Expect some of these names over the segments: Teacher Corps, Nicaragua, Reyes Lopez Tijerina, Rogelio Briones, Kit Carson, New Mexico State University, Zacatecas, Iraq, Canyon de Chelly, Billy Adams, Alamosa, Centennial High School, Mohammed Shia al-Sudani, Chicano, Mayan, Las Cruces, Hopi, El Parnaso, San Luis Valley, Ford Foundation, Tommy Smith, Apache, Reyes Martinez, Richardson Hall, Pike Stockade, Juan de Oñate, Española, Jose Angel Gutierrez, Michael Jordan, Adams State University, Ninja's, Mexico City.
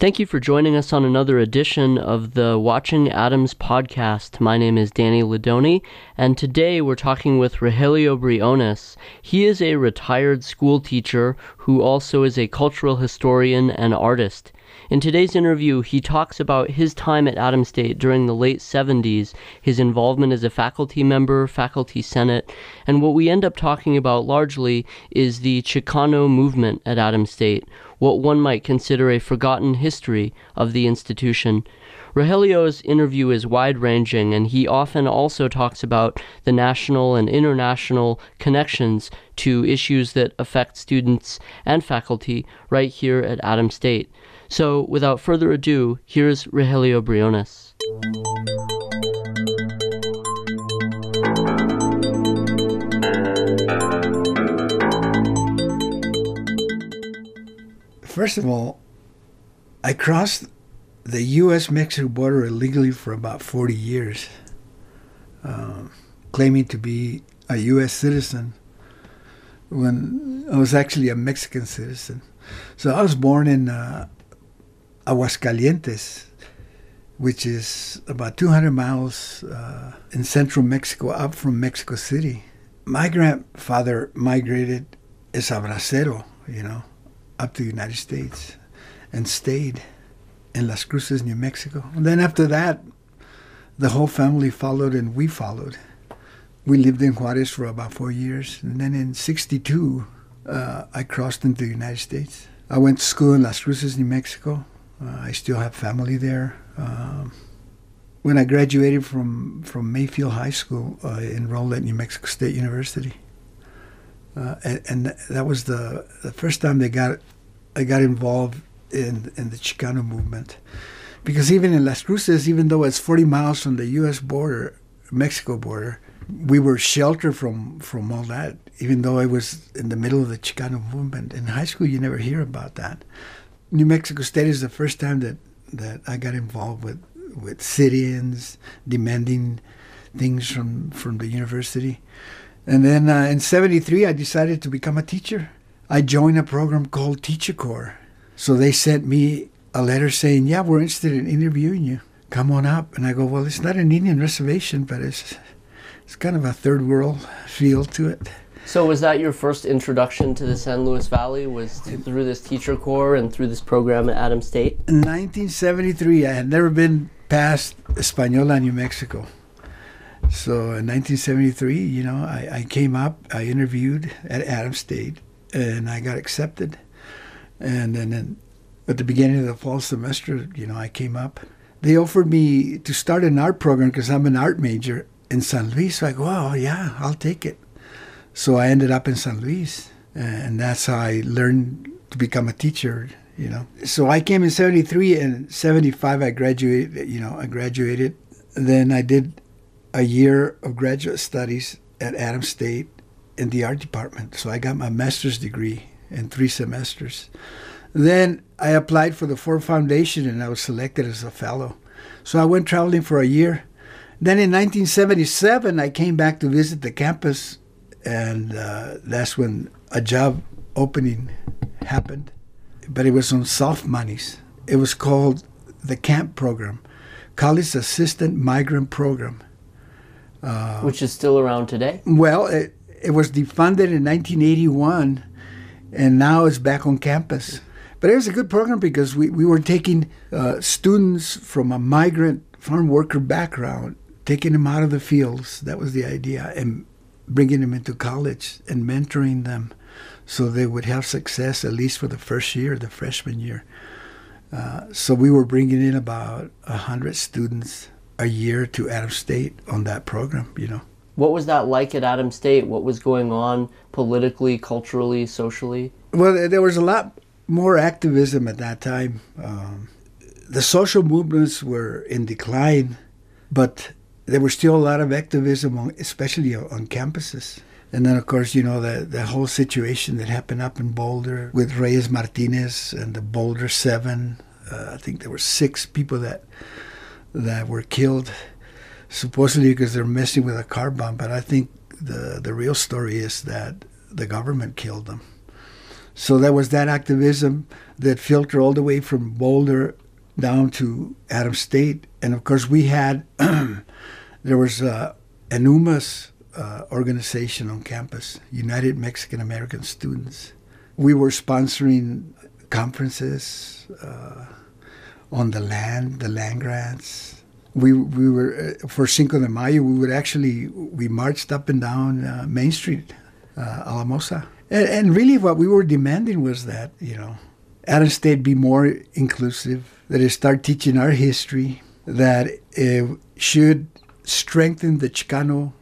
Thank you for joining us on another edition of the Watching Adams podcast. My name is Danny Ladoni, and today we're talking with Rogelio Briones. He is a retired school teacher who also is a cultural historian and artist. In today's interview, he talks about his time at Adams State during the late 70s, his involvement as a faculty member, faculty senate, and what we end up talking about largely is the Chicano movement at Adams State, what one might consider a forgotten history of the institution. Rogelio's interview is wide-ranging, and he often also talks about the national and international connections to issues that affect students and faculty right here at Adams State. So, without further ado, here's Rogelio Briones. First of all, I crossed the U.S.-Mexico border illegally for about 40 years, claiming to be a U.S. citizen when I was actually a Mexican citizen. So I was born in Aguascalientes, which is about 200 miles in central Mexico, up from Mexico City. My grandfather migrated as a bracero, you know, up to the United States and stayed in Las Cruces, New Mexico. And then after that, the whole family followed and we followed. We lived in Juarez for about 4 years. And then in 1962, I crossed into the United States. I went to school in Las Cruces, New Mexico. I still have family there. When I graduated from Mayfield High School, I enrolled at New Mexico State University. And that was the first time I got involved in the Chicano movement. Because even in Las Cruces, even though it's 40 miles from the U.S. border, Mexico border, we were sheltered from all that, even though I was in the middle of the Chicano movement. In high school, you never hear about that. New Mexico State is the first time that I got involved with sit-ins, demanding things from the university. And then in 1973, I decided to become a teacher. I joined a program called Teacher Corps. So they sent me a letter saying, yeah, we're interested in interviewing you. Come on up. And I go, well, it's not an Indian reservation, but it's kind of a third world feel to it. So was that your first introduction to the San Luis Valley, was through this Teacher Corps and through this program at Adams State? In 1973, I had never been past Española, New Mexico. So in 1973, you know, I came up, I interviewed at Adams State, and I got accepted. And then at the beginning of the fall semester, you know, I came up. They offered me to start an art program because I'm an art major in San Luis. So I go, oh, yeah, I'll take it. So I ended up in San Luis, and that's how I learned to become a teacher, you know. So I came in 1973, and in 1975 I graduated, you know, Then I did a year of graduate studies at Adams State in the art department. So I got my master's degree in 3 semesters. Then I applied for the Ford Foundation, and I was selected as a fellow. So I went traveling for a year. Then in 1977, I came back to visit the campus, and that's when a job opening happened, but it was on soft monies. It was called the CAMP program, College Assistant Migrant Program. Which is still around today? Well, it was defunded in 1981, and now it's back on campus. But it was a good program because we were taking students from a migrant farm worker background, taking them out of the fields. That was the idea. And bringing them into college and mentoring them so they would have success at least for the first year, the freshman year. So we were bringing in about 100 students a year to Adams State on that program, you know. What was that like at Adams State? What was going on politically, culturally, socially? Well, there was a lot more activism at that time. The social movements were in decline, but there was still a lot of activism, especially on campuses. And then, of course, you know, the whole situation that happened up in Boulder with Reyes Martinez and the Boulder Seven. I think there were 6 people that were killed, supposedly because they're messing with a car bomb. But I think the real story is that the government killed them. So there was that activism that filtered all the way from Boulder down to Adams State. And of course we had, there was an UMAS organization on campus, United Mexican American Students. We were sponsoring conferences on the land grants. We were, for Cinco de Mayo, we would actually, we marched up and down Main Street, Alamosa. And really what we were demanding was that, you know, Adams State be more inclusive, that it start teaching our history, that it should strengthen the Chicano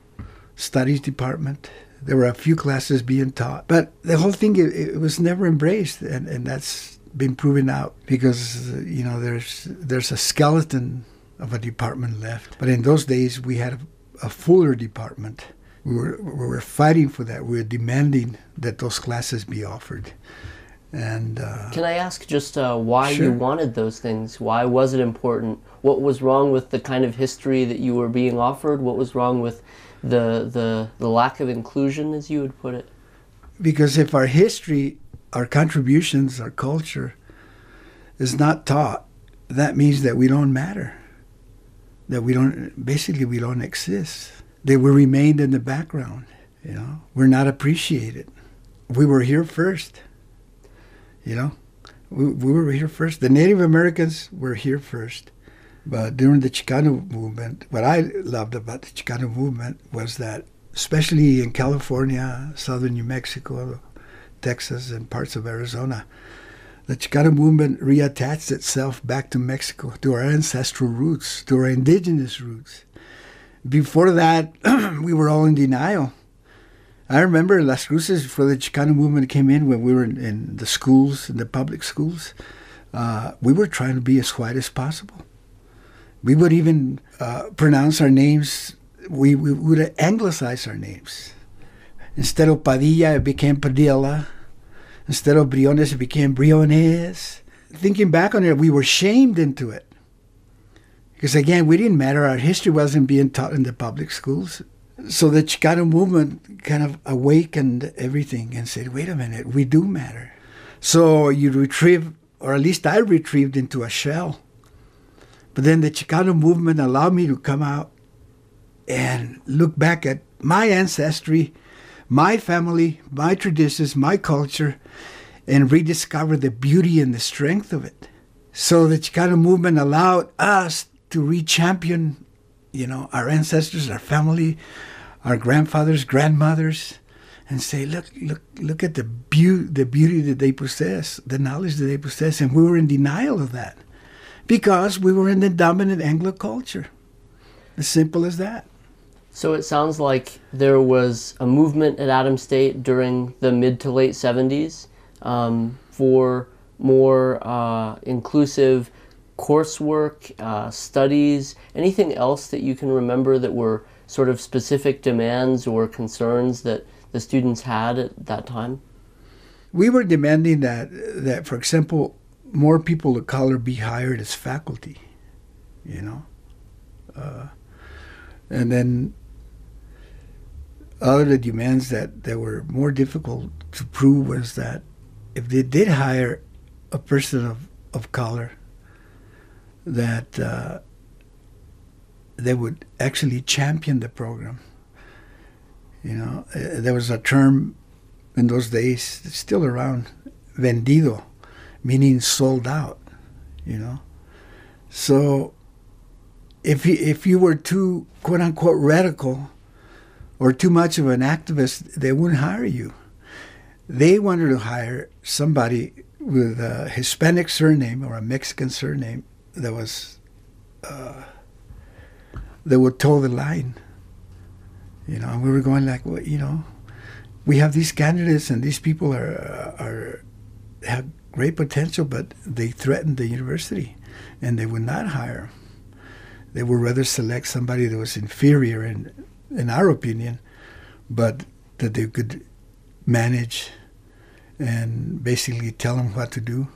studies department. There were a few classes being taught, but the whole thing, it was never embraced, and that's been proven out because, you know, there's a skeleton of a department left. But in those days, we had a fuller department. We were fighting for that. We were demanding that those classes be offered. And can I ask just why you wanted those things? Why was it important? What was wrong with the kind of history that you were being offered? What was wrong with the lack of inclusion, as you would put it? Because if our history, our contributions, our culture is not taught, that means that we don't matter. That we don't, basically we don't exist. That we remained in the background, you know. We're not appreciated. We were here first, you know. We were here first. The Native Americans were here first. But during the Chicano movement, what I loved about the Chicano movement was that, especially in California, southern New Mexico, Texas, and parts of Arizona, the Chicano movement reattached itself back to Mexico, to our ancestral roots, to our indigenous roots. Before that, we were all in denial. I remember Las Cruces, before the Chicano movement came in, when we were in the schools, in the public schools, we were trying to be as white as possible. We would even pronounce our names, we would anglicize our names. Instead of Padilla, it became Padilla. Instead of Briones, it became Briones. Thinking back on it, we were shamed into it. Because again, we didn't matter. Our history wasn't being taught in the public schools. So the Chicano movement kind of awakened everything and said, wait a minute, we do matter. So you retrieve, or at least I retrieved into a shell. But then the Chicano movement allowed me to come out and look back at my ancestry, my family, my traditions, my culture, and rediscover the beauty and the strength of it. So the Chicano movement allowed us to re-champion, you know, our ancestors, our family, our grandfathers, grandmothers, and say, look at the beauty that they possess, the knowledge that they possess. And we were in denial of that, because we were in the dominant Anglo culture. As simple as that. So it sounds like there was a movement at Adams State during the mid to late 70s for more inclusive coursework, studies, anything else that you can remember that were sort of specific demands or concerns that the students had at that time? We were demanding that, for example, more people of color be hired as faculty, you know. And then other demands that were more difficult to prove was that if they did hire a person of color, that they would actually champion the program. You know, there was a term in those days, it's still around, vendido, meaning sold out, you know. So if you were too, quote unquote, radical or too much of an activist, they wouldn't hire you. They wanted to hire somebody with a Hispanic surname or a Mexican surname that was, that would toe the line, you know. And we were going like, well, you know, we have these candidates and these people have great potential, but they threatened the university and they would not hire them. They would rather select somebody that was inferior in our opinion, but that they could manage and basically tell them what to do,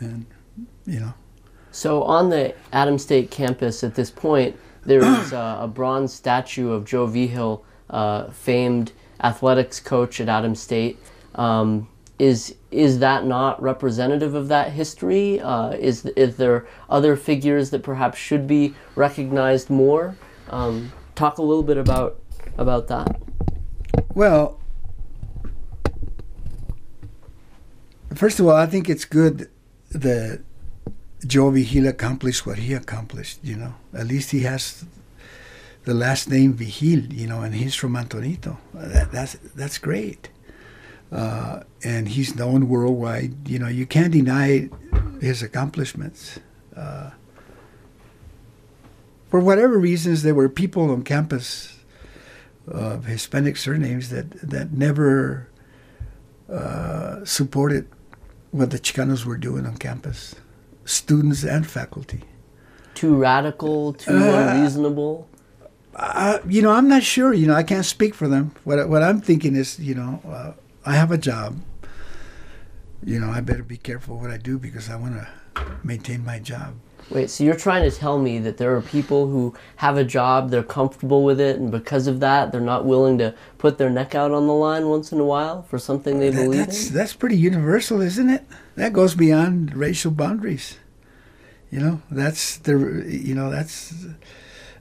and you know. So on the Adams State campus at this point, there is a bronze statue of Joe Vigil, famed athletics coach at Adams State. Is that not representative of that history? Is there other figures that perhaps should be recognized more? Talk a little bit about that. Well, first of all, I think it's good that Joe Vigil accomplished what he accomplished, you know. At least he has the last name Vigil, you know, and he's from Antonito. That's great. And he's known worldwide. You know, you can't deny his accomplishments. For whatever reasons, there were people on campus of Hispanic surnames that never supported what the Chicanos were doing on campus, students and faculty. Too radical, too unreasonable? You know, I'm not sure. You know, I can't speak for them. What I'm thinking is, you know, I have a job. You know, I better be careful what I do because I want to maintain my job. Wait, so you're trying to tell me that there are people who have a job, they're comfortable with it, and because of that, they're not willing to put their neck out on the line once in a while for something they believe in? That's pretty universal, isn't it? That goes beyond racial boundaries. You know, that's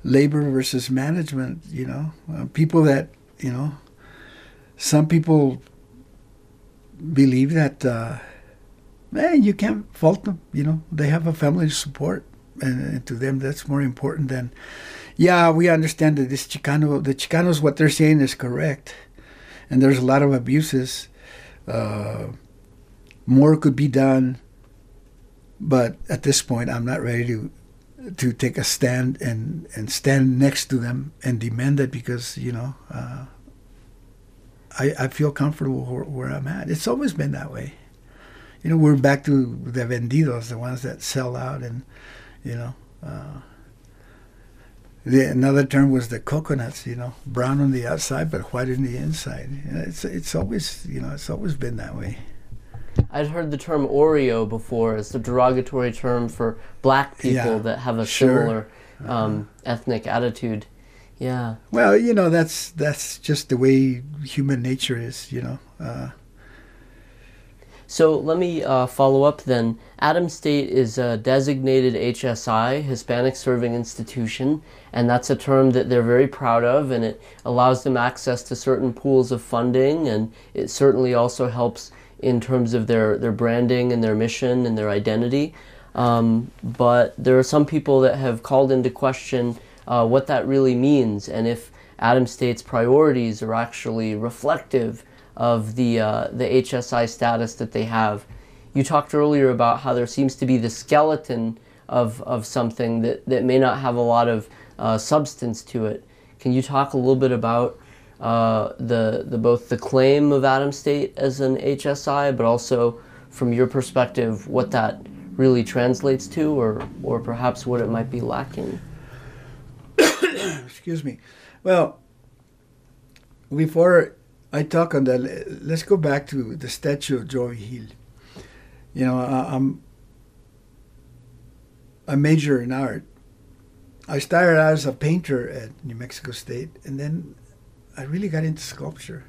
labor versus management, you know. People that, you know, some people believe that, man, you can't fault them, you know. They have a family to support, and to them that's more important than, yeah, we understand that this the Chicanos, what they're saying is correct, and there's a lot of abuses. More could be done, but at this point I'm not ready to take a stand and stand next to them and demand it because, you know, I feel comfortable where I'm at. It's always been that way. You know, we're back to the vendidos, the ones that sell out, and, you know, another term was the coconuts, you know, brown on the outside but white on the inside. You know, it's always, you know, it's always been that way. I'd heard the term Oreo before. It's a derogatory term for black people that have a similar ethnic attitude. Yeah. Well, you know, that's just the way human nature is, you know. So let me follow up then. Adams State is a designated HSI, Hispanic Serving Institution, and that's a term that they're very proud of, and it allows them access to certain pools of funding, and it certainly also helps in terms of their branding and their mission and their identity. But there are some people that have called into question what that really means and if Adams State's priorities are actually reflective of the HSI status that they have. You talked earlier about how there seems to be the skeleton of something that may not have a lot of substance to it. Can you talk a little bit about both the claim of Adams State as an HSI, but also from your perspective what that really translates to, or perhaps what it might be lacking? Excuse me. Well, before I talk on that, let's go back to the statue of Joe Hill. You know, I'm a major in art. I started out as a painter at New Mexico State, and then I really got into sculpture.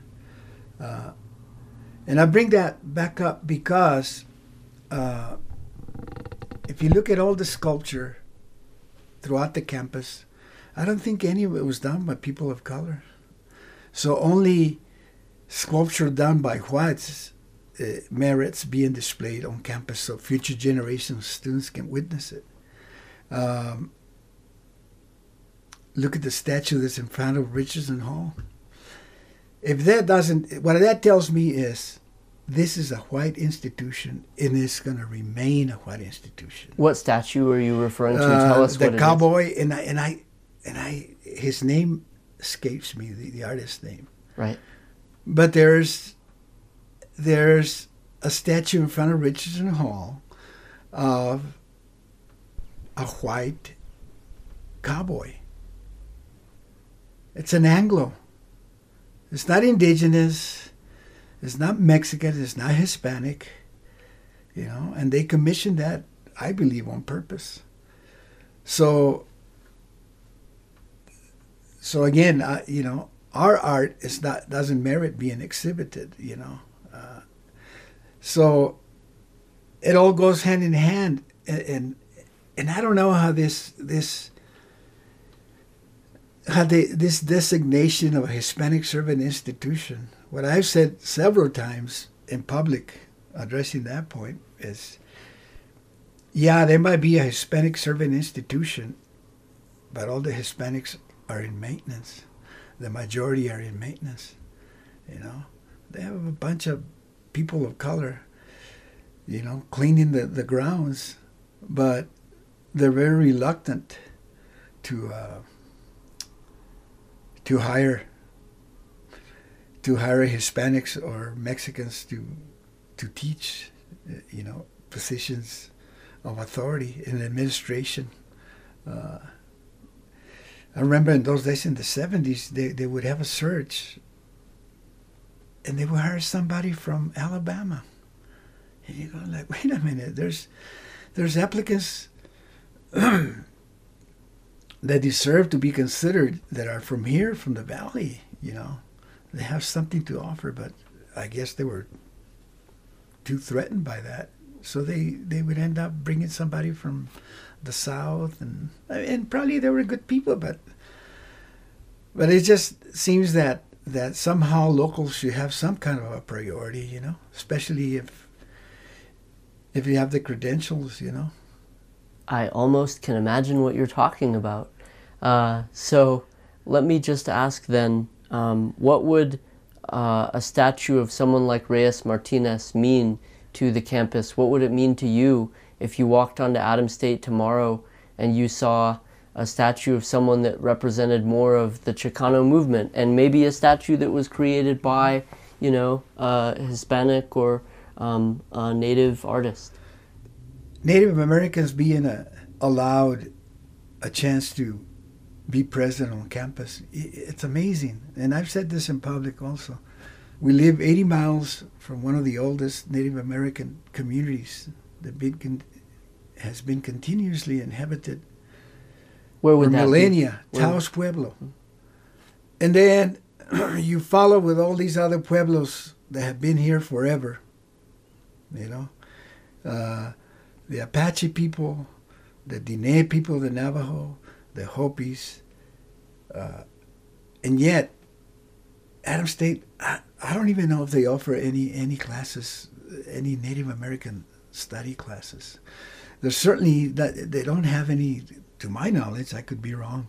And I bring that back up because if you look at all the sculpture throughout the campus, I don't think any of it was done by people of color. So only sculpture done by whites merits being displayed on campus so future generations of students can witness it. Look at the statue that's in front of Richardson Hall. What that tells me is this is a white institution and it's going to remain a white institution. What statue are you referring to? Tell us what it is. The cowboy, and his name escapes me, the artist's name. Right. But there's a statue in front of Richardson Hall of a white cowboy. It's an Anglo. It's not indigenous. It's not Mexican. It's not Hispanic. You know, and they commissioned that, I believe, on purpose. So again, you know, our art doesn't merit being exhibited. You know, So it all goes hand in hand, and I don't know how this designation of a Hispanic servant institution. What I've said several times in public addressing that point is, yeah, there might be a Hispanic servant institution, but all the Hispanics are in maintenance. The majority are in maintenance. You know, they have a bunch of people of color, you know, cleaning the grounds, but they're very reluctant to hire Hispanics or Mexicans to teach, you know, positions of authority in administration. I remember in those days in the 70s, they would have a search, and they would hire somebody from Alabama. And you go like, wait a minute, there's applicants that deserve to be considered that are from here, from the Valley, you know. They have something to offer, but I guess they were too threatened by that. So they would end up bringing somebody from the South, and probably they were good people, but it just seems that somehow locals should have some kind of a priority, you know, especially if you have the credentials, you know. I almost can imagine what you're talking about. So let me just ask then, what would a statue of someone like Reyes Martinez mean to the campus? What would it mean to you if you walked onto Adams State tomorrow and you saw a statue of someone that represented more of the Chicano movement, and maybe a statue that was created by, you know, Hispanic or a Native artist? Native Americans being allowed a chance to be present on campus, it's amazing. And I've said this in public also. We live 80 miles from one of the oldest Native American communities that has been continuously inhabited for millennia, Taos Pueblo. And then you follow with all these other pueblos that have been here forever, you know. The Apache people, the Diné people, the Navajo, the Hopis, and yet Adams State, I don't even know if they offer any classes, any Native American study classes. There's certainly, they don't have any, to my knowledge, I could be wrong,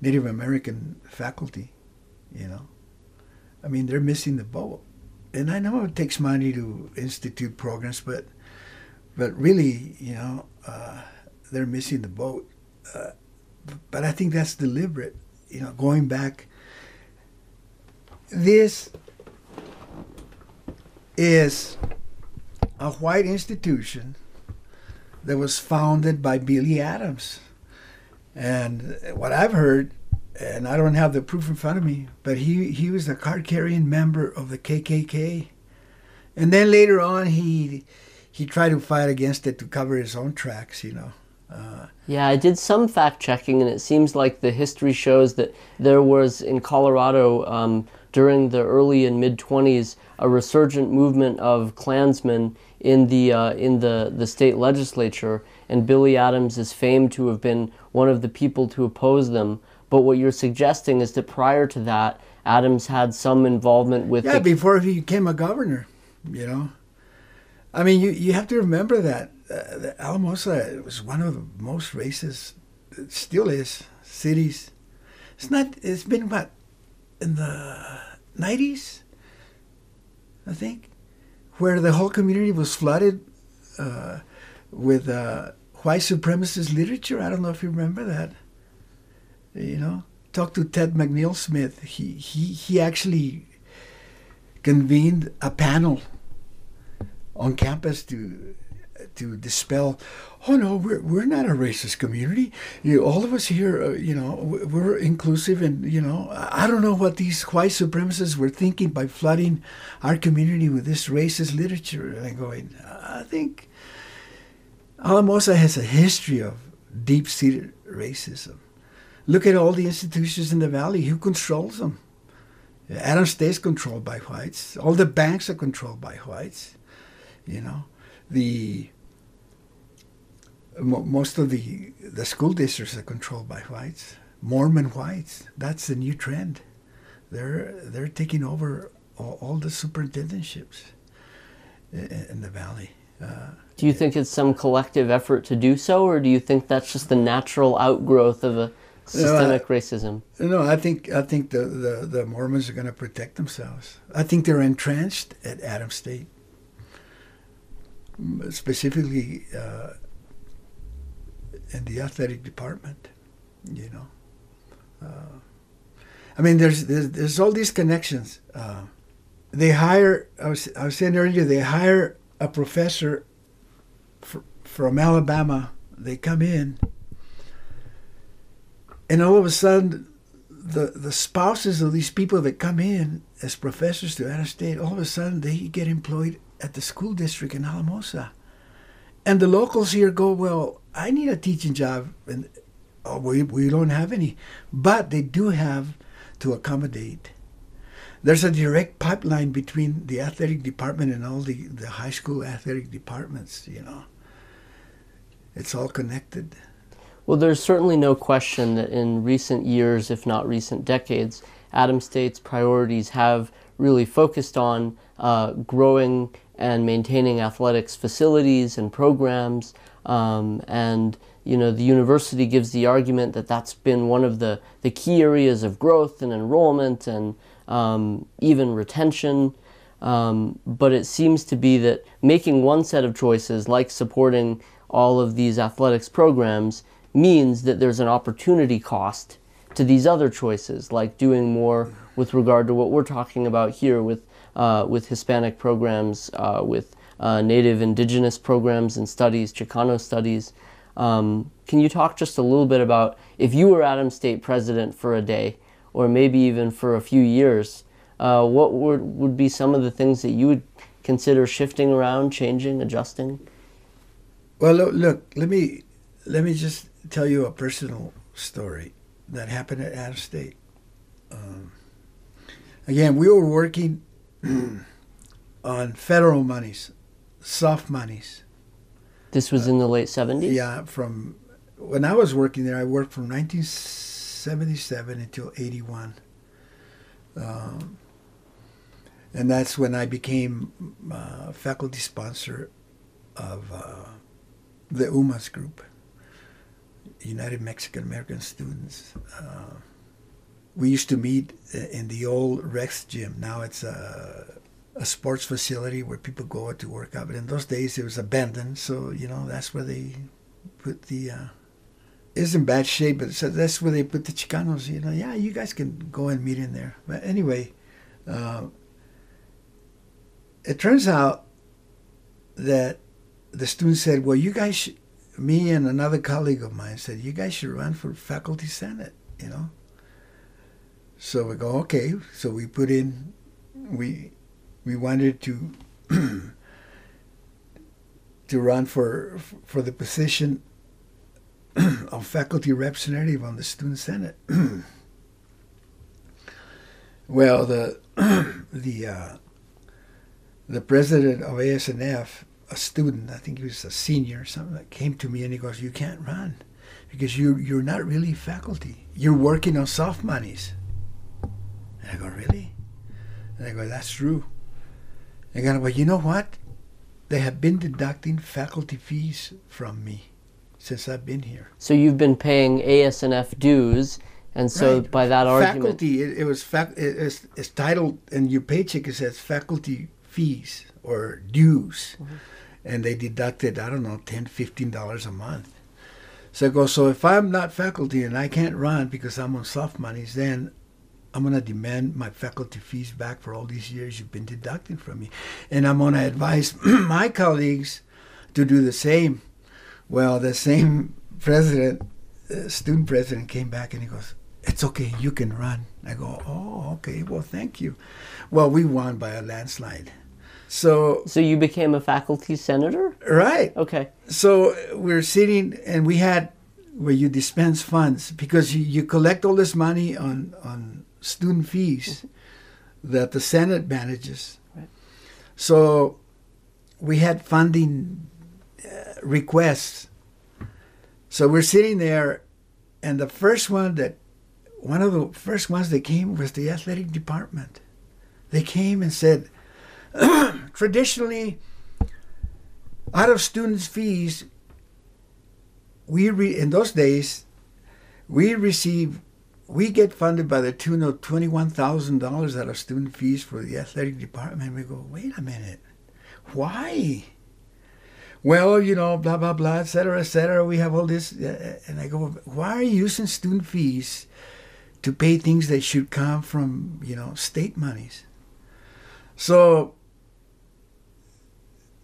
Native American faculty, you know. I mean, they're missing the boat. And I know it takes money to institute programs, but really, you know, they're missing the boat. But I think that's deliberate, you know, going back. This is a white institution that was founded by Billy Adams. And what I've heard, and I don't have the proof in front of me, but he was a card-carrying member of the KKK. And then later on, he tried to fight against it to cover his own tracks, you know. Yeah, I did some fact-checking, and it seems like the history shows that there was, in Colorado, during the early and mid-20s, a resurgent movement of Klansmen in the state legislature, and Billy Adams is famed to have been one of the people to oppose them. But what you're suggesting is that prior to that, Adams had some involvement with... Yeah, before he became a governor, you know. I mean, you have to remember that. The Alamosa was one of the most racist, it still is, cities. It's been what, in the 90s, I think, where the whole community was flooded with white supremacist literature. I don't know if you remember that. You know, talk to Ted McNeil Smith. He actually convened a panel on campus to dispel, oh no, we're not a racist community. All of us here, you know, we're inclusive, and you know, I don't know what these white supremacists were thinking by flooding our community with this racist literature. And I'm going, I think Alamosa has a history of deep-seated racism. Look at all the institutions in the Valley. Who controls them? Adams State is controlled by whites. All the banks are controlled by whites. you know. Most of the school districts are controlled by whites, Mormon whites. That's the new trend. They're taking over all the superintendentships in the valley. Do you think it's some collective effort to do so, or do you think that's just the natural outgrowth of a systemic racism? No, I think the Mormons are going to protect themselves. I think they're entrenched at Adams State, specifically in the athletic department. You know, I mean, there's all these connections. They hire. I was saying earlier, they hire a professor from Alabama. They come in, and all of a sudden, the spouses of these people that come in as professors to Adams State, all of a sudden they get employed at the school district in Alamosa. And the locals here go, well, I need a teaching job, and oh, we don't have any. But they do have to accommodate. There's a direct pipeline between the athletic department and all the high school athletic departments, you know. It's all connected. Well, there's certainly no question that in recent years, if not recent decades, Adams State's priorities have really focused on growing and maintaining athletics facilities and programs, and you know, the university gives the argument that that's been one of the key areas of growth and enrollment and even retention, but it seems to be that making one set of choices, like supporting all of these athletics programs, means that there's an opportunity cost to these other choices, like doing more with regard to what we're talking about here with Hispanic programs, with Native Indigenous programs and studies, Chicano studies. Can you talk just a little bit about, if you were Adams State president for a day, or maybe even for a few years, what would be some of the things that you would consider shifting around, changing, adjusting? Well, look, let me just tell you a personal story that happened at Adams State. Again, we were working on federal monies, soft monies. This was in the late 70s? Yeah, from when I was working there, I worked from 1977 until 81, and that's when I became faculty sponsor of the UMAS group, United Mexican American Students. We used to meet in the old Rex gym. Now it's a sports facility where people go to work out. But in those days, it was abandoned, so you know that's where they put the. It's in bad shape, but so that's where they put the Chicanos, you know. Yeah, you guys can go and meet in there. But anyway, it turns out that the students said, well, you guys, me and another colleague of mine said, you guys should run for faculty senate, you know. So we go, okay. So we put in, we wanted to to run for the position of faculty representative on the student senate. Well, the president of ASNF, a student, I think he was a senior or something, that came to me and he goes, "You can't run because you're not really faculty. You're working on soft monies." And I go, "Really?" And I go, "That's true." And I go, "Well, you know what? They have been deducting faculty fees from me since I've been here." So you've been paying ASNF dues, and so right. By that argument... Faculty, it's titled, and your paycheck it says faculty fees or dues, mm-hmm. And they deducted, I don't know, $10, $15 a month. So I go, so if I'm not faculty and I can't run because I'm on soft monies, then I'm going to demand my faculty fees back for all these years you've been deducting from me. And I'm going to advise my colleagues to do the same. Well, the same president, student president, came back and he goes, "It's okay, you can run." I go, "Oh, okay, well, thank you." Well, we won by a landslide. So you became a faculty senator? Right. Okay. So we're sitting and we had where you dispense funds because you collect all this money on student fees, mm-hmm. that the Senate manages. Right. So we had funding requests. So we're sitting there, and the first one that, one of the first ones that came was the athletic department. They came and said, traditionally, out of students' fees, in those days, we get funded by the tune of $21,000 out of student fees for the athletic department. We go, wait a minute, why? Well, you know, blah, blah, blah, et cetera, we have all this. And I go, why are you using student fees to pay things that should come from, you know, state monies? So,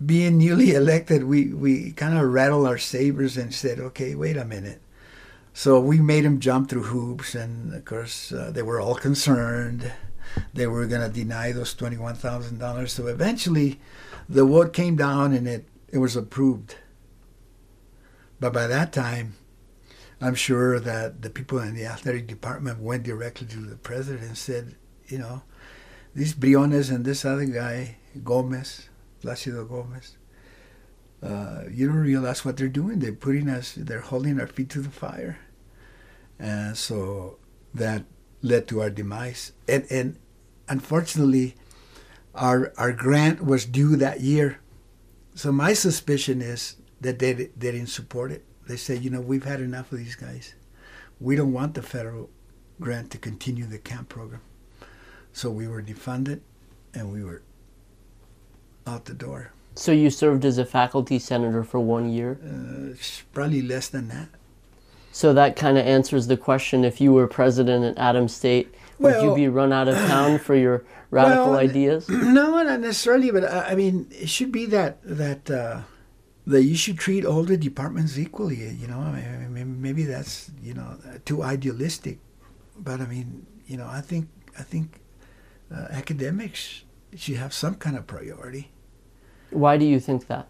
being newly elected, we kind of rattled our sabers and said, okay, wait a minute. So we made them jump through hoops, and of course, they were all concerned. They were going to deny those $21,000. So eventually, the vote came down, and it was approved. But by that time, I'm sure that the people in the athletic department went directly to the president and said, you know, these Briones and this other guy, Gomez, Plácido Gomez, you don't realize what they're doing. They're putting us, they're holding our feet to the fire. And so that led to our demise. And unfortunately, our grant was due that year. So my suspicion is that they didn't support it. They said, you know, we've had enough of these guys. We don't want the federal grant to continue the camp program. So we were defunded, and we were out the door. So you served as a faculty senator for 1 year? Probably less than that. So that kind of answers the question, if you were president at Adams State, would you be run out of town for your radical ideas? No, not necessarily, but I mean, it should be that you should treat all the departments equally, you know. I mean, maybe that's, you know, too idealistic, but I mean, you know, I think academics should have some kind of priority. Why do you think that?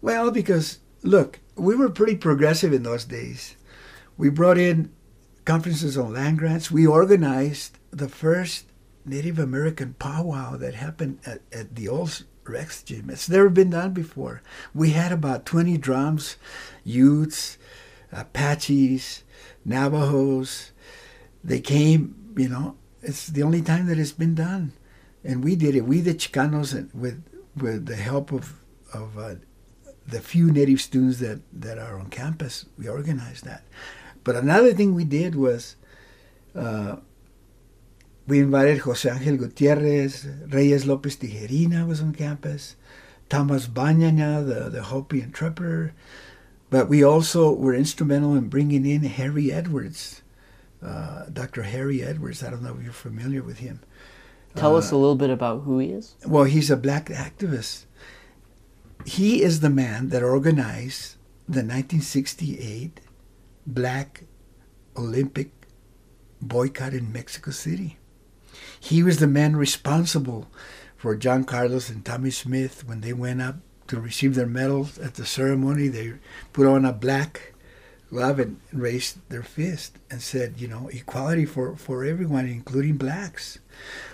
Well, because, look, we were pretty progressive in those days. We brought in conferences on land grants. We organized the first Native American powwow that happened at the old Rex Gym. It's never been done before. We had about 20 drums, Utes, Apaches, Navajos. They came, you know. It's the only time that it's been done. And we did it. We, the Chicanos, with the help of the few Native students that are on campus, we organized that. But another thing we did was we invited Jose Angel Gutierrez, Reyes Lopez Tijerina was on campus, Thomas Bañana, the Hopi interpreter. But we also were instrumental in bringing in Harry Edwards, Dr. Harry Edwards. I don't know if you're familiar with him. Tell us a little bit about who he is. Well, he's a black activist. He is the man that organized the 1968 Black Olympic boycott in Mexico City. He was the man responsible for John Carlos and Tommy Smith. When they went up to receive their medals at the ceremony, they put on a black glove and raised their fist and said, you know, equality for everyone, including blacks.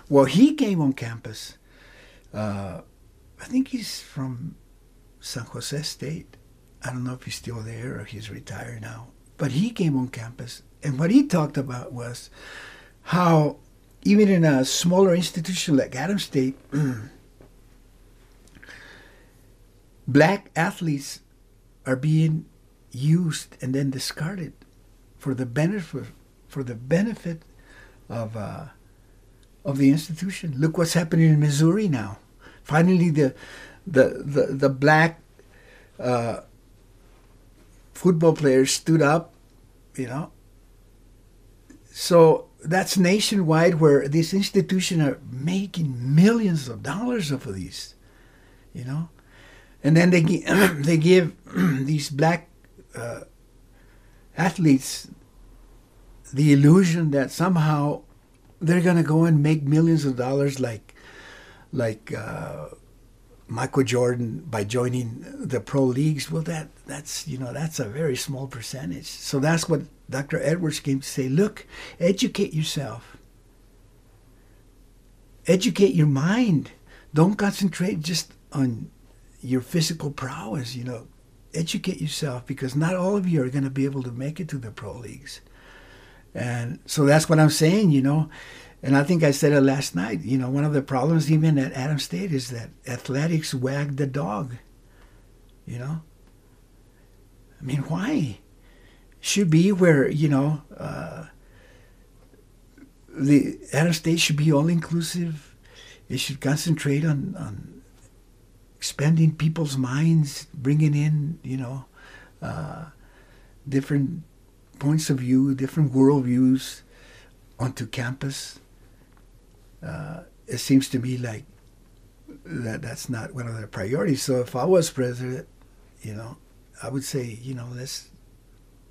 Well, he came on campus. I think he's from San Jose State. I don't know if he's still there or he's retired now. But he came on campus, and what he talked about was how even in a smaller institution like Adams State, black athletes are being used and then discarded for the benefit of the institution. Look what's happening in Missouri now. Finally, the black football players stood up, you know. So that's nationwide, where these institutions are making millions of dollars off of these, you know. And then they give these black athletes the illusion that somehow they're going to go and make millions of dollars like Michael Jordan by joining the pro leagues. Well, that's a very small percentage. So that's what Dr. Edwards came to say. Look, educate yourself. Educate your mind. Don't concentrate just on your physical prowess, you know. Educate yourself, because not all of you are going to be able to make it to the pro leagues. And so that's what I'm saying, you know. And I think I said it last night, you know, one of the problems even at Adams State is that athletics wag the dog, you know. I mean, why? Should be where, you know, the Adams State should be all-inclusive. It should concentrate on expanding people's minds, bringing in, you know, different points of view, different worldviews onto campus. It seems to me like that's not one of their priorities. So if I was president, you know, I would say, you know, let's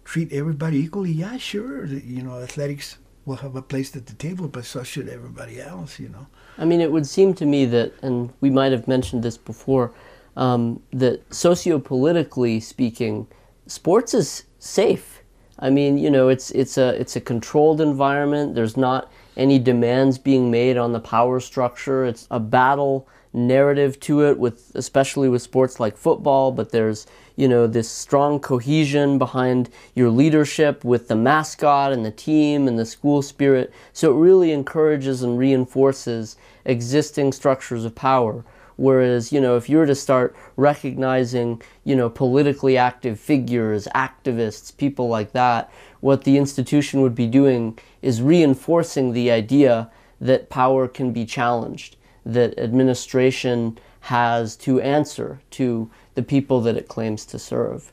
treat everybody equally. Yeah, sure, you know, athletics will have a place at the table, but so should everybody else, you know. I mean, it would seem to me that, and we might have mentioned this before, that sociopolitically speaking, sports is safe. I mean, you know, it's a controlled environment. There's not any demands being made on the power structure. It's a battle narrative to it, with especially with sports like football, but there's, you know, this strong cohesion behind your leadership with the mascot and the team and the school spirit. So it really encourages and reinforces existing structures of power. Whereas, you know, if you were to start recognizing, you know, politically active figures, activists, people like that, what the institution would be doing is reinforcing the idea that power can be challenged, that administration has to answer to the people that it claims to serve.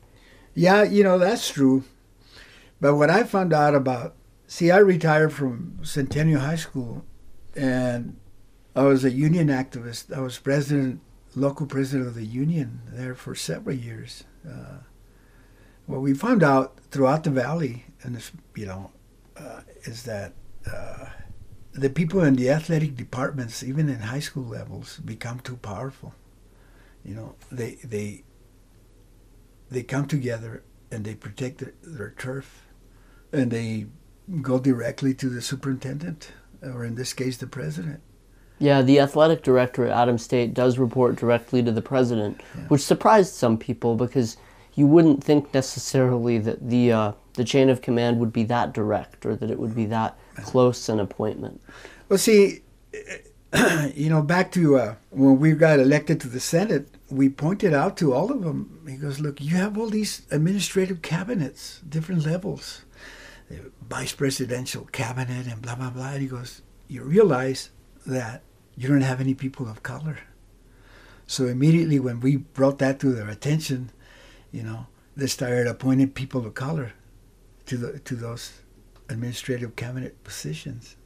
Yeah, you know, that's true. But what I found out about, see, I retired from Centennial High School, and I was a union activist. I was president, local president of the union there for several years. What we found out throughout the valley, and this, you know, is that the people in the athletic departments, even in high school levels, become too powerful. You know, they come together and they protect their turf, and they go directly to the superintendent, or in this case, the president. Yeah, the athletic director at Adams State does report directly to the president, yeah. Which surprised some people, because you wouldn't think necessarily that the chain of command would be that direct, or that it would be that close an appointment. Well, see, you know, back to when we got elected to the Senate, we pointed out to all of them, he goes, look, you have all these administrative cabinets, different levels, the vice presidential cabinet and blah, blah, blah. And he goes, you realize that you don't have any people of color. So immediately when we brought that to their attention, you know, they started appointing people of color to those administrative cabinet positions.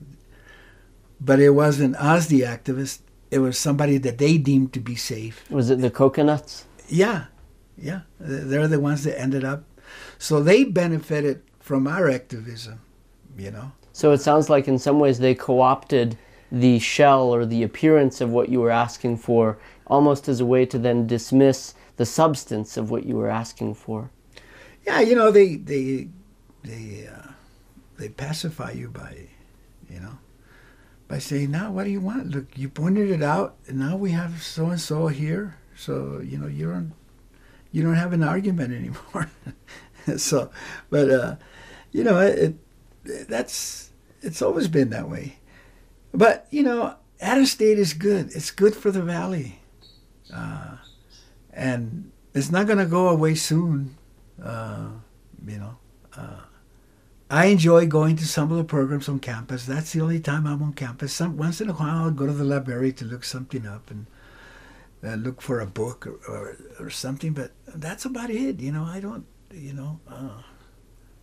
But it wasn't us, the activists. It was somebody that they deemed to be safe. Was it the coconuts? Yeah, yeah. They're the ones that ended up. So they benefited from our activism, you know. So it sounds like in some ways they co-opted the shell or the appearance of what you were asking for, almost as a way to then dismiss the substance of what you were asking for. Yeah, you know, they pacify you by, you know, by saying, now what do you want? Look, you pointed it out, and now we have so and so here, so you know you don't have an argument anymore. So, but you know, it's always been that way. But you know, Adams State is good. It's good for the valley, and it's not going to go away soon. You know. I enjoy going to some of the programs on campus. That's the only time I'm on campus. Once in a while, I'll go to the library to look something up and look for a book or something, but that's about it. You know, I don't, you know,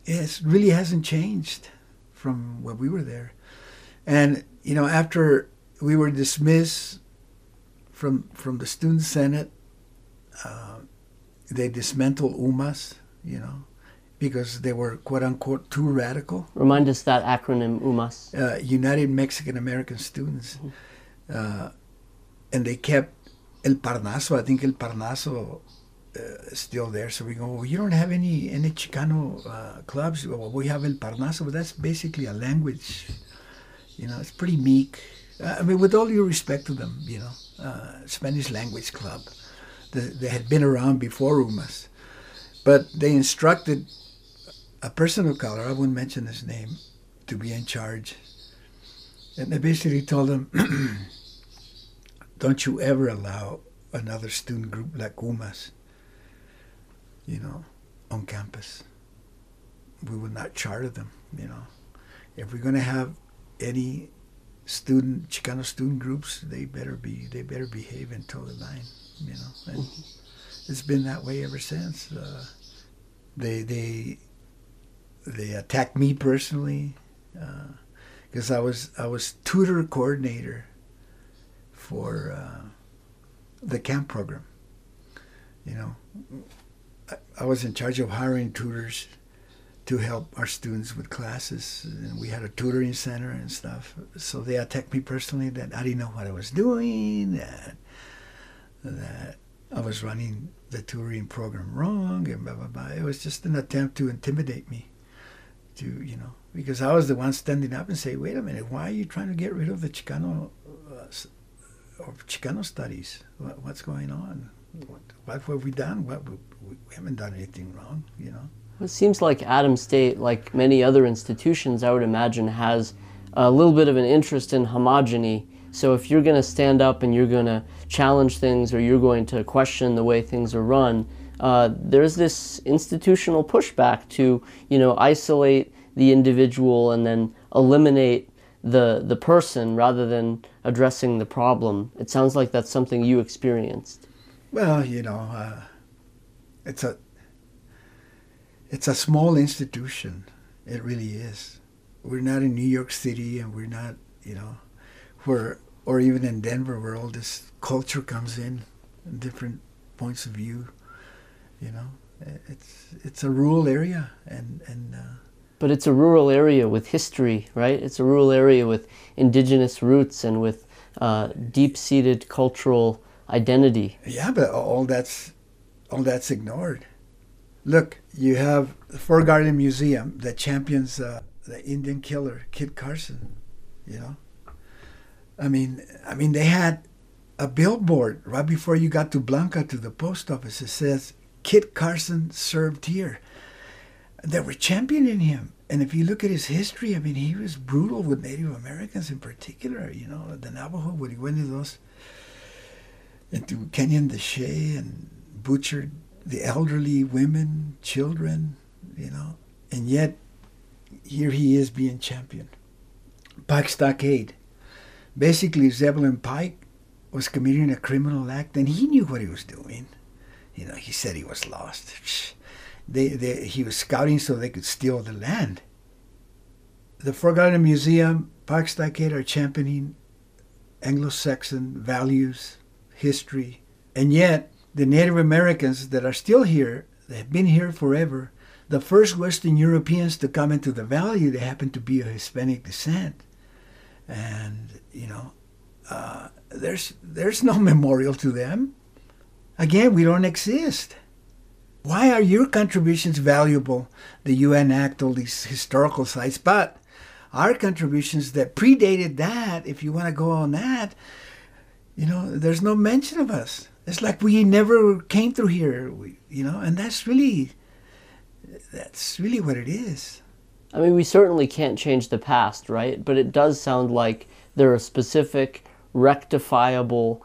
it really hasn't changed from when we were there. And, you know, after we were dismissed from the Student Senate, they dismantled UMAS, you know, because they were, quote-unquote, too radical. Remind us that acronym, UMAS. United Mexican American Students. Mm-hmm. And they kept El Parnaso. I think El Parnaso is still there. So we go, well, you don't have any Chicano clubs. Well, we have El Parnaso, but that's basically a language. You know, it's pretty meek. I mean, with all due respect to them, you know. Spanish language club. They had been around before UMAS. But they instructed a person of color, I won't mention his name, to be in charge. And they basically told him, don't you ever allow another student group like UMAS, you know, on campus. We will not charter them, you know. If we're going to have any student, Chicano student groups, they better behave and toe the line, you know. And it's been that way ever since. They attacked me personally because I was tutor coordinator for the camp program. You know, I was in charge of hiring tutors to help our students with classes, and we had a tutoring center and stuff. So they attacked me personally that I didn't know what I was doing, that I was running the tutoring program wrong, and blah, blah, blah. It was just an attempt to intimidate me, to, you know, because I was the one standing up and saying, wait a minute, why are you trying to get rid of the Chicano or Chicano studies? What's going on? What have we done? We haven't done anything wrong, you know. It seems like Adams State, like many other institutions, I would imagine, has a little bit of an interest in homogeny. So if you're going to stand up and you're going to challenge things, or you're going to question the way things are run, there's this institutional pushback to, you know, isolate the individual and then eliminate the person rather than addressing the problem. It sounds like that's something you experienced. Well, you know, it's a small institution. It really is. We're not in New York City, and we're not, you know, or even in Denver, where all this culture comes in, different points of view. You know, it's a rural area, and but it's a rural area with history, right? It's a rural area with indigenous roots and with deep-seated cultural identity. Yeah, but all that's ignored. Look, you have the Fort Garden Museum that champions the Indian killer, Kit Carson, you know? I mean, they had a billboard right before you got to Blanca, to the post office. It says, Kit Carson served here. They were championing him. And if you look at his history, I mean, he was brutal with Native Americans in particular, you know, the Navajo, when he went into Canyon de Chelly and butchered the elderly, women, children, you know, and yet here he is being championed. Pike Stockade. Basically, Zebulon Pike was committing a criminal act, and he knew what he was doing. You know, he said he was lost. He was scouting so they could steal the land. The Fort Garden Museum, Pike Stockade are championing Anglo-Saxon values, history, and yet the Native Americans that are still here, they have been here forever, the first Western Europeans to come into the valley, they happen to be of Hispanic descent. And, you know, there's no memorial to them. Again, we don't exist. Why are your contributions valuable? The UN Act, all these historical sites, but our contributions that predated that, if you want to go on that, you know, there's no mention of us. It's like we never came through here, you know, and that's really what it is. I mean, we certainly can't change the past, right? But it does sound like there are specific, rectifiable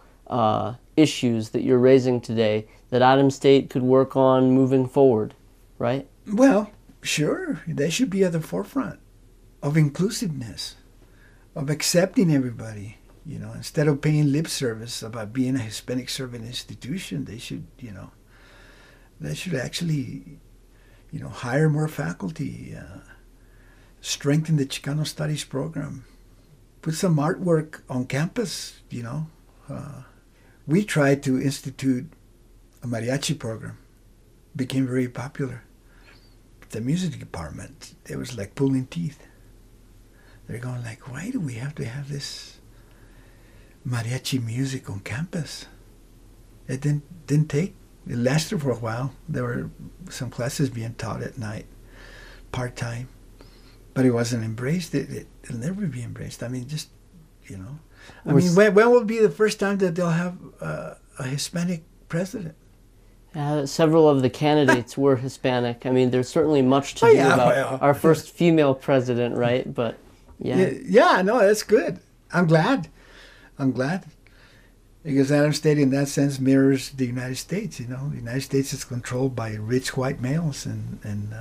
issues that you're raising today that Adams State could work on moving forward, right? Well, sure, they should be at the forefront of inclusiveness, of accepting everybody. You know, instead of paying lip service about being a Hispanic serving institution, they should actually, you know, hire more faculty, strengthen the Chicano Studies program, put some artwork on campus, you know. We tried to institute a mariachi program. It became very popular. The music department, it was like pulling teeth. They're going like, why do we have to have this mariachi music on campus? It didn't take. It lasted for a while. There were some classes being taught at night, part-time, but it wasn't embraced. It'll never be embraced. I mean, just, you know, I mean, when will be the first time that they'll have a Hispanic president? Several of the candidates were Hispanic. I mean, there's certainly much to do about our first female president, right? But yeah, no, that's good. I'm glad. Because Adams State, in that sense, mirrors the United States. You know, the United States is controlled by rich white males, and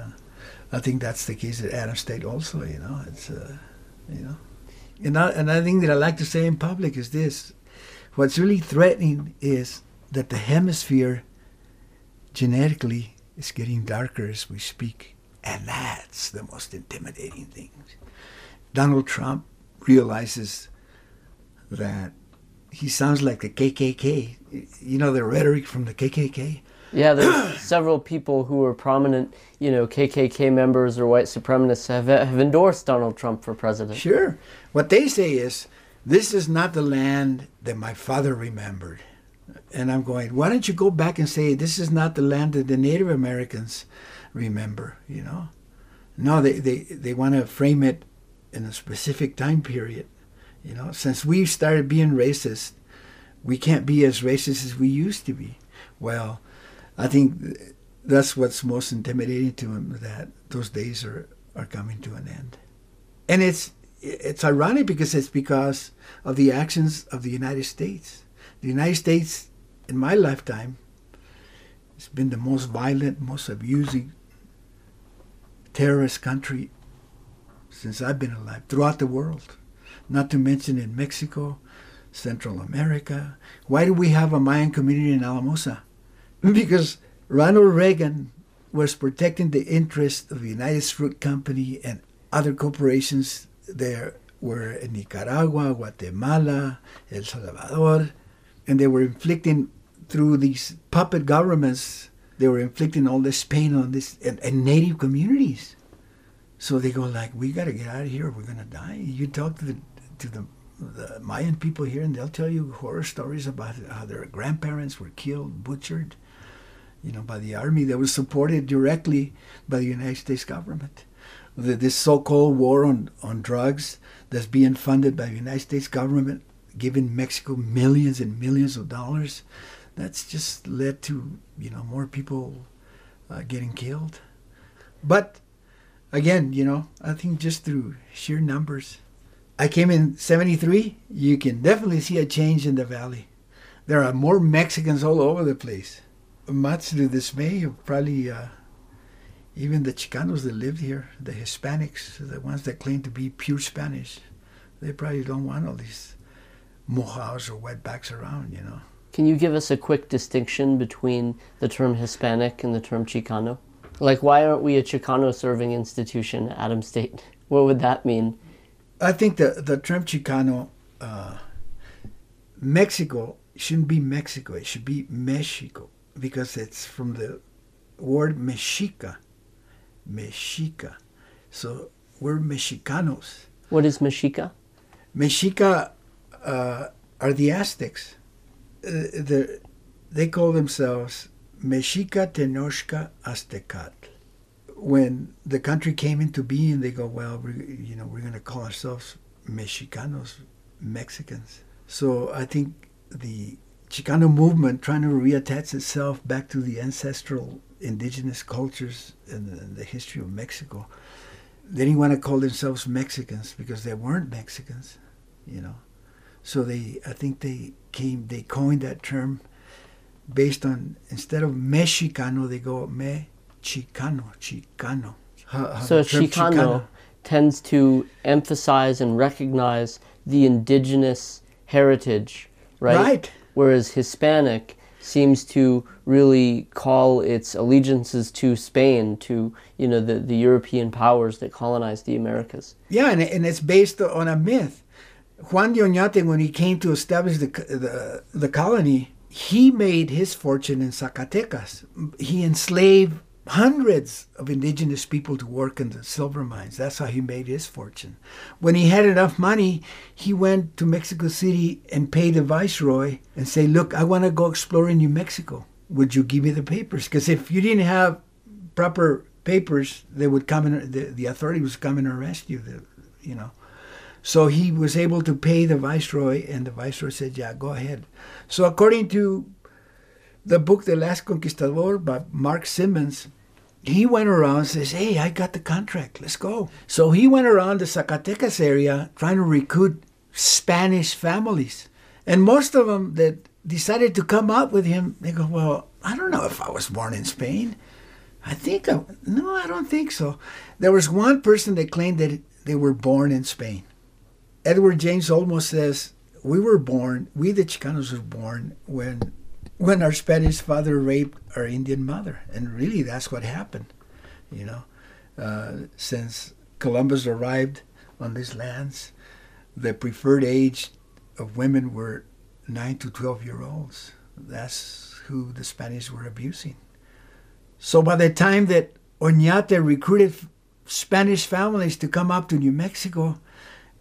I think that's the case at Adams State also. You know, it's and another thing that I like to say in public is this: what's really threatening is that the hemisphere, genetically, is getting darker as we speak, and that's the most intimidating thing. Donald Trump realizes that. He sounds like the KKK. You know, the rhetoric from the KKK? Yeah, there's several people who are prominent, you know, KKK members or white supremacists have endorsed Donald Trump for president. Sure. What they say is, this is not the land that my father remembered. And I'm going, why don't you go back and say, this is not the land that the Native Americans remember, you know? No, they want to frame it in a specific time period. You know, since we started being racist, we can't be as racist as we used to be. Well, I think that's what's most intimidating to him, that those days are coming to an end. And it's ironic because of the actions of the United States. The United States, in my lifetime, has been the most violent, most abusing terrorist country since I've been alive, throughout the world. Not to mention in Mexico, Central America. Why do we have a Mayan community in Alamosa? Because Ronald Reagan was protecting the interests of the United Fruit Company and other corporations there were in Nicaragua, Guatemala, El Salvador, and they were inflicting, through these puppet governments, they were inflicting all this pain on this and native communities. So they go like, we got to get out of here, we're going to die. You talk to the Mayan people here, and they'll tell you horror stories about how their grandparents were killed, butchered, you know, by the army that was supported directly by the United States government. This so-called war on drugs that's being funded by the United States government, giving Mexico millions and millions of dollars, that's just led to, you know, more people getting killed. But again, you know, I think just through sheer numbers, I came in 73, you can definitely see a change in the valley. There are more Mexicans all over the place. Much to the dismay of probably even the Chicanos that lived here, the Hispanics, the ones that claim to be pure Spanish, they probably don't want all these mojaos or wetbacks around, you know. Can you give us a quick distinction between the term Hispanic and the term Chicano? Like, why aren't we a Chicano serving institution at Adams State? What would that mean? I think the term Chicano, Mexico shouldn't be Mexico. It should be Mexico, because it's from the word Mexica. Mexica. So we're Mexicanos. What is Mexica? Mexica are the Aztecs. They call themselves Mexica Tenochca Aztecatl. When the country came into being, they go, well, we're going to call ourselves Mexicanos, Mexicans. So I think the Chicano movement, trying to reattach itself back to the ancestral indigenous cultures and the history of Mexico, they didn't want to call themselves Mexicans because they weren't Mexicans, you know. So they coined that term based on, instead of Mexicano, they go Chicano. So Chicano tends to emphasize and recognize the indigenous heritage, right? Right. Whereas Hispanic seems to really call its allegiances to Spain, to, you know, the European powers that colonized the Americas. Yeah, and it's based on a myth. Juan de Oñate, when he came to establish the colony, he made his fortune in Zacatecas. He enslaved hundreds of indigenous people to work in the silver mines. That's how he made his fortune. When he had enough money, he went to Mexico City and paid the viceroy and say, look, I want to go explore in New Mexico. Would you give me the papers? Because if you didn't have proper papers, they would come and the authorities would come and arrest you, you know. So he was able to pay the viceroy, and the viceroy said, yeah, go ahead. So according to the book, The Last Conquistador, by Mark Simmons, he went around and says, hey, I got the contract, let's go. So he went around the Zacatecas area trying to recruit Spanish families. And most of them that decided to come out with him, they go, well, I don't know if I was born in Spain. No, I don't think so. There was one person that claimed that they were born in Spain. Edward James almost says, we the Chicanos were born when our Spanish father raped our Indian mother. And really, that's what happened, you know. Since Columbus arrived on these lands, the preferred age of women were 9 to 12-year-olds. That's who the Spanish were abusing. So by the time that Oñate recruited Spanish families to come up to New Mexico,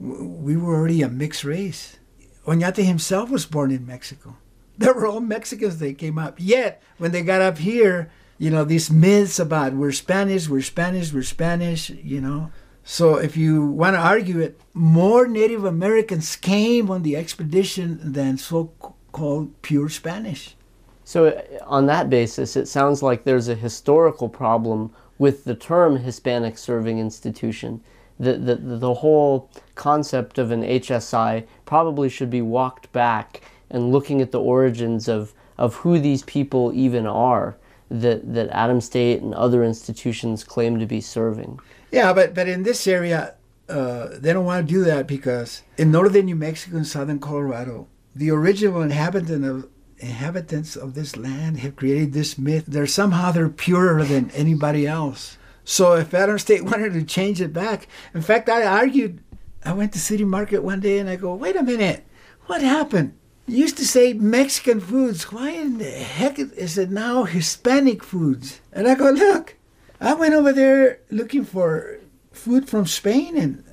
we were already a mixed race. Oñate himself was born in Mexico. They were all Mexicans that came up. Yet, when they got up here, you know, these myths about we're Spanish, you know. So if you want to argue it, more Native Americans came on the expedition than so-called pure Spanish. So on that basis, it sounds like there's a historical problem with the term Hispanic Serving Institution. The whole concept of an HSI probably should be walked back and looking at the origins of who these people even are that Adams State and other institutions claim to be serving. Yeah, but in this area, they don't want to do that because in northern New Mexico and southern Colorado, the original inhabitants of this land have created this myth. They're purer than anybody else. So if Adams State wanted to change it back, in fact, I went to City Market one day and I go, wait a minute, what happened? It used to say Mexican foods. Why in the heck is it now Hispanic foods? And I go, look, I went over there looking for food from Spain and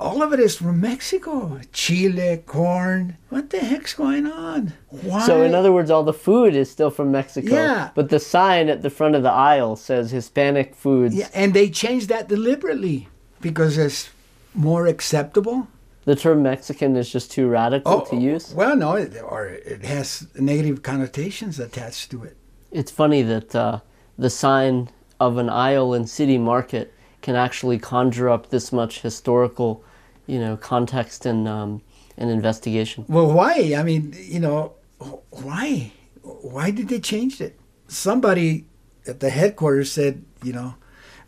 all of it is from Mexico. Chile, corn. What the heck's going on? Why? So in other words, all the food is still from Mexico. Yeah. But the sign at the front of the aisle says Hispanic foods. Yeah, and they changed that deliberately because it's more acceptable. The term Mexican is just too radical to use? Well, no, it has negative connotations attached to it. It's funny that the sign of an aisle in City Market can actually conjure up this much historical context and investigation. Well, why? I mean, why? Why did they change it? Somebody at the headquarters said,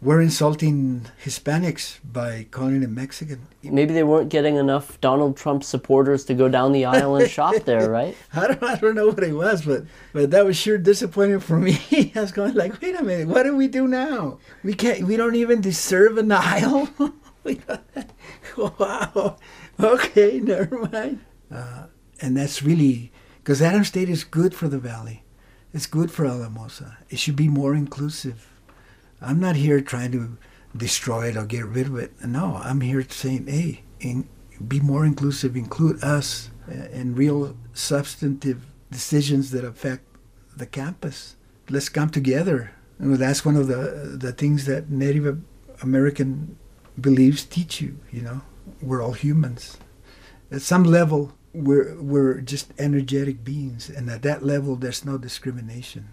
we're insulting Hispanics by calling them Mexican. Maybe they weren't getting enough Donald Trump supporters to go down the aisle and shop there, right? I don't know what it was, but that was sure disappointing for me. I was going like, wait a minute, what do we do now? We don't even deserve an aisle. Wow. Okay, never mind. And that's really because Adams State is good for the valley. It's good for Alamosa. It should be more inclusive. I'm not here trying to destroy it or get rid of it. No, I'm here saying, hey, be more inclusive, include us in real substantive decisions that affect the campus. Let's come together. And that's one of the things that Native American beliefs teach you, We're all humans. At some level, we're just energetic beings, and at that level, there's no discrimination.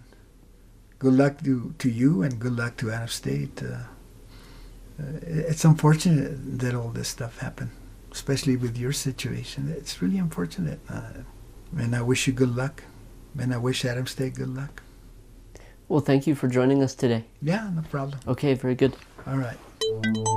Good luck to you and good luck to Adams State. It's unfortunate that all this stuff happened, especially with your situation. It's really unfortunate. And I wish you good luck. And I wish Adams State good luck. Well, thank you for joining us today. Yeah, no problem. Okay, very good. All right.